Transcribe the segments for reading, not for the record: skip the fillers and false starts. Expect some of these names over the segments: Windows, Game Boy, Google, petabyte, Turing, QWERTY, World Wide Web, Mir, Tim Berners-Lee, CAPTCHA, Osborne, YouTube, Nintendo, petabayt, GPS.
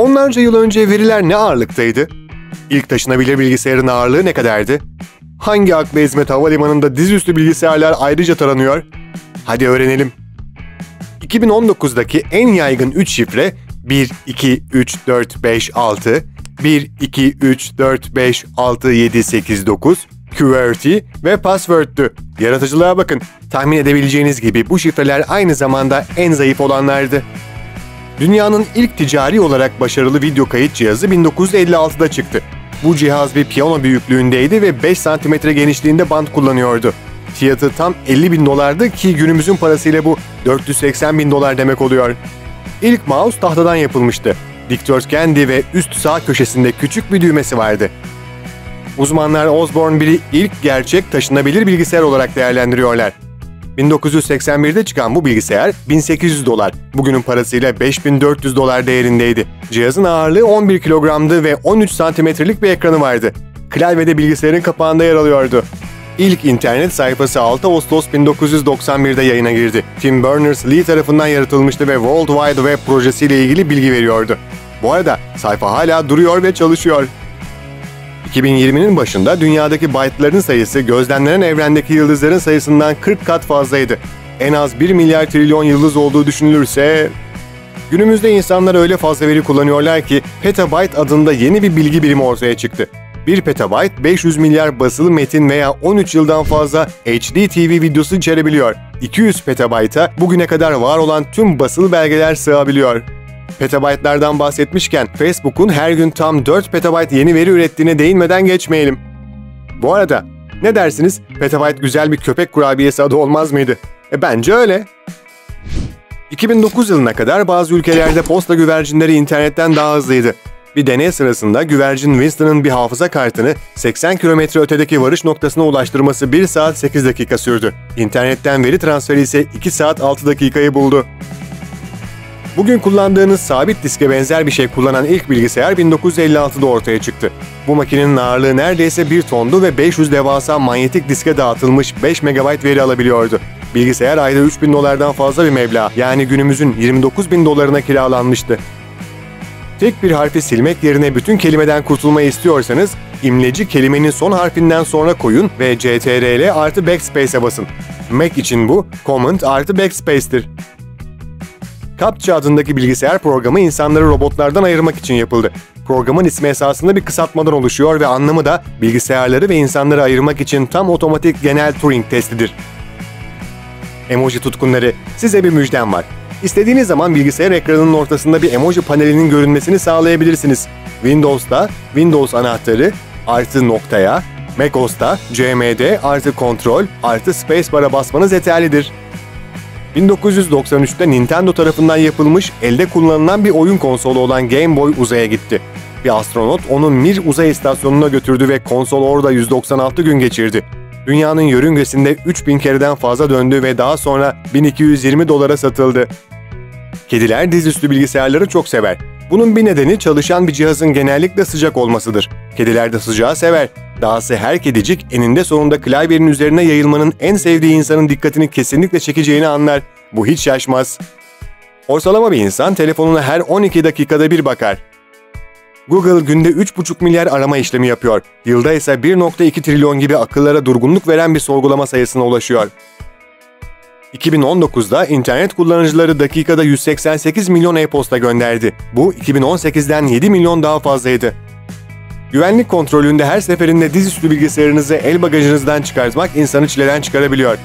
Onlarca yıl önce veriler ne ağırlıktaydı? İlk taşınabilir bilgisayarın ağırlığı ne kadardı? Hangi akla hizmet havalimanında dizüstü bilgisayarlar ayrıca taranıyor? Hadi öğrenelim. 2019'daki en yaygın 3 şifre 1, 2, 3, 4, 5, 6, 1, 2, 3, 4, 5, 6, 7, 8, 9, QWERTY ve password'tü. Yaratıcılığa bakın. Tahmin edebileceğiniz gibi bu şifreler aynı zamanda en zayıf olanlardı. Dünyanın ilk ticari olarak başarılı video kayıt cihazı 1956'da çıktı. Bu cihaz bir piyano büyüklüğündeydi ve 5 santimetre genişliğinde bant kullanıyordu. Fiyatı tam 50 bin dolardı ki günümüzün parasıyla bu 480 bin dolar demek oluyor. İlk mouse tahtadan yapılmıştı. Dikdörtgendi ve üst sağ köşesinde küçük bir düğmesi vardı. Uzmanlar Osborne 1'i ilk gerçek taşınabilir bilgisayar olarak değerlendiriyorlar. 1981'de çıkan bu bilgisayar 1800 dolar, bugünün parasıyla 5400 dolar değerindeydi. Cihazın ağırlığı 11 kilogramdı ve 13 santimetrelik bir ekranı vardı. Klavyede bilgisayarın kapağında yer alıyordu. İlk internet sayfası 6 Ağustos 1991'de yayına girdi. Tim Berners-Lee tarafından yaratılmıştı ve World Wide Web projesiyle ilgili bilgi veriyordu. Bu arada sayfa hala duruyor ve çalışıyor. 2020'nin başında dünyadaki byte'ların sayısı gözlemlenen evrendeki yıldızların sayısından 40 kat fazlaydı. En az 1 milyar trilyon yıldız olduğu düşünülürse... Günümüzde insanlar öyle fazla veri kullanıyorlar ki petabyte adında yeni bir bilgi birimi ortaya çıktı. 1 petabyte 500 milyar basılı metin veya 13 yıldan fazla HD TV videosu içerebiliyor. 200 petabyte'a bugüne kadar var olan tüm basılı belgeler sığabiliyor. Petabaytlardan bahsetmişken Facebook'un her gün tam 4 petabayt yeni veri ürettiğine değinmeden geçmeyelim. Bu arada ne dersiniz? Petabayt güzel bir köpek kurabiyesi adı olmaz mıydı? Bence öyle. 2009 yılına kadar bazı ülkelerde posta güvercinleri internetten daha hızlıydı. Bir deney sırasında güvercin Winston'ın bir hafıza kartını 80 kilometre ötedeki varış noktasına ulaştırması 1 saat 8 dakika sürdü. İnternetten veri transferi ise 2 saat 6 dakikayı buldu. Bugün kullandığınız sabit diske benzer bir şey kullanan ilk bilgisayar 1956'da ortaya çıktı. Bu makinenin ağırlığı neredeyse 1 tondu ve 500 devasa manyetik diske dağıtılmış 5 MB veri alabiliyordu. Bilgisayar ayda 3000 dolardan fazla bir meblağ, yani günümüzün 29 bin dolarına kiralanmıştı. Tek bir harfi silmek yerine bütün kelimeden kurtulmayı istiyorsanız, imleci kelimenin son harfinden sonra koyun ve CTRL+Backspace'e basın. Mac için bu, Command+Backspace'tir. CAPTCHA adındaki bilgisayar programı insanları robotlardan ayırmak için yapıldı. Programın ismi esasında bir kısaltmadan oluşuyor ve anlamı da bilgisayarları ve insanları ayırmak için tam otomatik genel Turing testidir. Emoji tutkunları, size bir müjdem var. İstediğiniz zaman bilgisayar ekranının ortasında bir emoji panelinin görünmesini sağlayabilirsiniz. Windows'ta Windows anahtarı artı noktaya, MacOS'ta CMD artı Ctrl artı Spacebar'a basmanız yeterlidir. 1993'te Nintendo tarafından yapılmış, elde kullanılan bir oyun konsolu olan Game Boy uzaya gitti. Bir astronot onu Mir uzay istasyonuna götürdü ve konsol orada 196 gün geçirdi. Dünyanın yörüngesinde 3000 kereden fazla döndü ve daha sonra 1220 dolara satıldı. Kediler dizüstü bilgisayarları çok sever. Bunun bir nedeni çalışan bir cihazın genellikle sıcak olmasıdır. Kediler de sıcağı sever. Dahası her kedicik eninde sonunda klavyenin üzerine yayılmanın en sevdiği insanın dikkatini kesinlikle çekeceğini anlar. Bu hiç şaşmaz. Ortalama bir insan telefonuna her 12 dakikada bir bakar. Google günde 3,5 milyar arama işlemi yapıyor. Yılda ise 1,2 trilyon gibi akıllara durgunluk veren bir sorgulama sayısına ulaşıyor. 2019'da internet kullanıcıları dakikada 188 milyon e-posta gönderdi. Bu 2018'den 7 milyon daha fazlaydı. Güvenlik kontrolünde her seferinde dizüstü bilgisayarınızı el bagajınızdan çıkartmak insanı çileden çıkarabiliyor.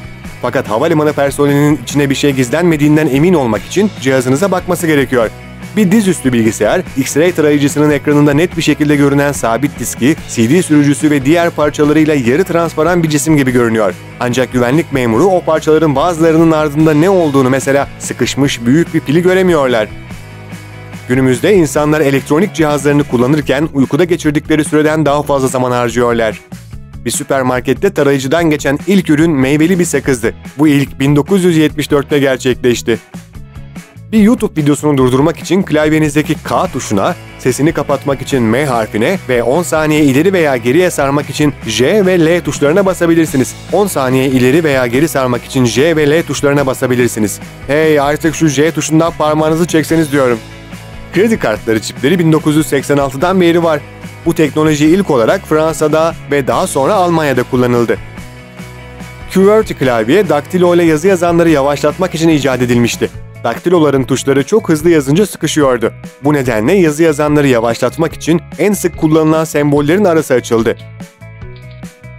Fakat havalimanı personelinin içine bir şey gizlenmediğinden emin olmak için cihazınıza bakması gerekiyor. Bir dizüstü bilgisayar, X-ray tarayıcısının ekranında net bir şekilde görünen sabit diski, CD sürücüsü ve diğer parçalarıyla yarı transparan bir cisim gibi görünüyor. Ancak güvenlik memuru o parçaların bazılarının ardında ne olduğunu, mesela sıkışmış büyük bir pili göremiyorlar. Günümüzde insanlar elektronik cihazlarını kullanırken uykuda geçirdikleri süreden daha fazla zaman harcıyorlar. Bir süpermarkette tarayıcıdan geçen ilk ürün meyveli bir sakızdı. Bu ilk 1974'te gerçekleşti. Bir YouTube videosunu durdurmak için klavyenizdeki K tuşuna, sesini kapatmak için M harfine ve 10 saniye ileri veya geriye sarmak için J ve L tuşlarına basabilirsiniz. 10 saniye ileri veya geri sarmak için J ve L tuşlarına basabilirsiniz. Hey, artık şu J tuşundan parmağınızı çekseniz diyorum. Kredi kartları çipleri 1986'dan beri var. Bu teknoloji ilk olarak Fransa'da ve daha sonra Almanya'da kullanıldı. QWERTY klavye daktilo ile yazı yazanları yavaşlatmak için icat edilmişti. Daktiloların tuşları çok hızlı yazınca sıkışıyordu. Bu nedenle yazı yazanları yavaşlatmak için en sık kullanılan sembollerin arası açıldı.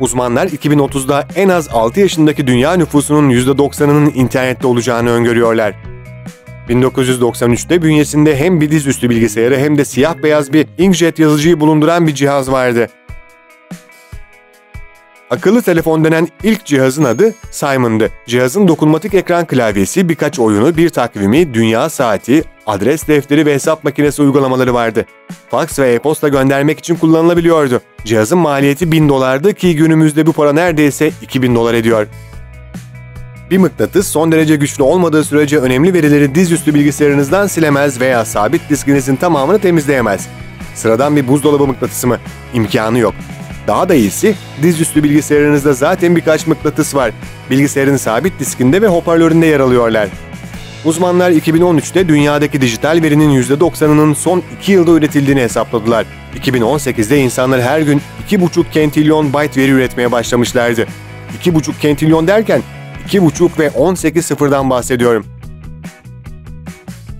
Uzmanlar 2030'da en az 6 yaşındaki dünya nüfusunun %90'ının internette olacağını öngörüyorlar. 1993'te bünyesinde hem bir dizüstü bilgisayarı hem de siyah beyaz bir inkjet yazıcıyı bulunduran bir cihaz vardı. Akıllı telefon denen ilk cihazın adı Simon'dı. Cihazın dokunmatik ekran klavyesi, birkaç oyunu, bir takvimi, dünya saati, adres defteri ve hesap makinesi uygulamaları vardı. Fax ve e-posta göndermek için kullanılabiliyordu. Cihazın maliyeti $1000'dı ki günümüzde bu para neredeyse $2000 ediyor. Bir mıknatıs son derece güçlü olmadığı sürece önemli verileri dizüstü bilgisayarınızdan silemez veya sabit diskinizin tamamını temizleyemez. Sıradan bir buzdolabı mıknatısı mı? İmkanı yok. Daha da iyisi, dizüstü bilgisayarınızda zaten birkaç mıknatıs var. Bilgisayarın sabit diskinde ve hoparlöründe yer alıyorlar. Uzmanlar 2013'te dünyadaki dijital verinin %90'ının son 2 yılda üretildiğini hesapladılar. 2018'de insanlar her gün 2,5 kentilyon byte veri üretmeye başlamışlardı. 2,5 kentilyon derken 2,5 ve 18 sıfırdan bahsediyorum.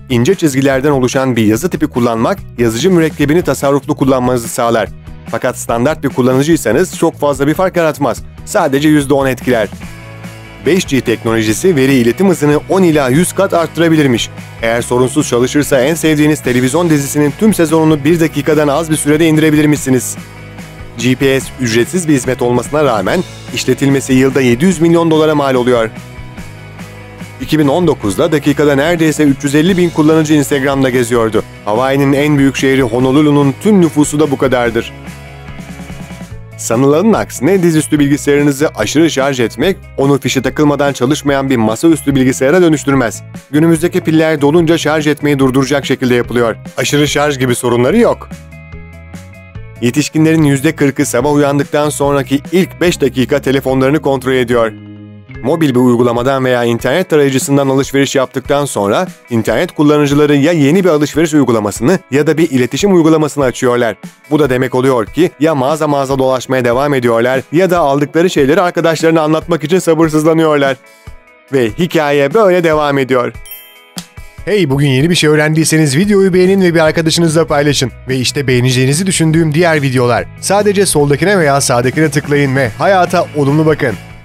İnce çizgilerden oluşan bir yazı tipi kullanmak, yazıcı mürekkebini tasarruflu kullanmanızı sağlar. Fakat standart bir kullanıcıysanız çok fazla bir fark yaratmaz. Sadece %10 etkiler. 5G teknolojisi veri iletim hızını 10 ila 100 kat arttırabilirmiş. Eğer sorunsuz çalışırsa en sevdiğiniz televizyon dizisinin tüm sezonunu 1 dakikadan az bir sürede indirebilirmişsiniz. GPS ücretsiz bir hizmet olmasına rağmen işletilmesi yılda $700 milyon mal oluyor. 2019'da dakikada neredeyse 350 bin kullanıcı Instagram'da geziyordu. Hawaii'nin en büyük şehri Honolulu'nun tüm nüfusu da bu kadardır. Sanılanın aksine dizüstü bilgisayarınızı aşırı şarj etmek, onu fişe takılmadan çalışmayan bir masaüstü bilgisayara dönüştürmez. Günümüzdeki piller dolunca şarj etmeyi durduracak şekilde yapılıyor. Aşırı şarj gibi sorunları yok. Yetişkinlerin %40'ı sabah uyandıktan sonraki ilk 5 dakika telefonlarını kontrol ediyor. Mobil bir uygulamadan veya internet tarayıcısından alışveriş yaptıktan sonra internet kullanıcıları ya yeni bir alışveriş uygulamasını ya da bir iletişim uygulamasını açıyorlar. Bu da demek oluyor ki ya mağaza mağaza dolaşmaya devam ediyorlar ya da aldıkları şeyleri arkadaşlarına anlatmak için sabırsızlanıyorlar. Ve hikaye böyle devam ediyor. Hey, bugün yeni bir şey öğrendiyseniz videoyu beğenin ve bir arkadaşınızla paylaşın. Ve işte beğeneceğinizi düşündüğüm diğer videolar. Sadece soldakine veya sağdakine tıklayın ve hayata olumlu bakın.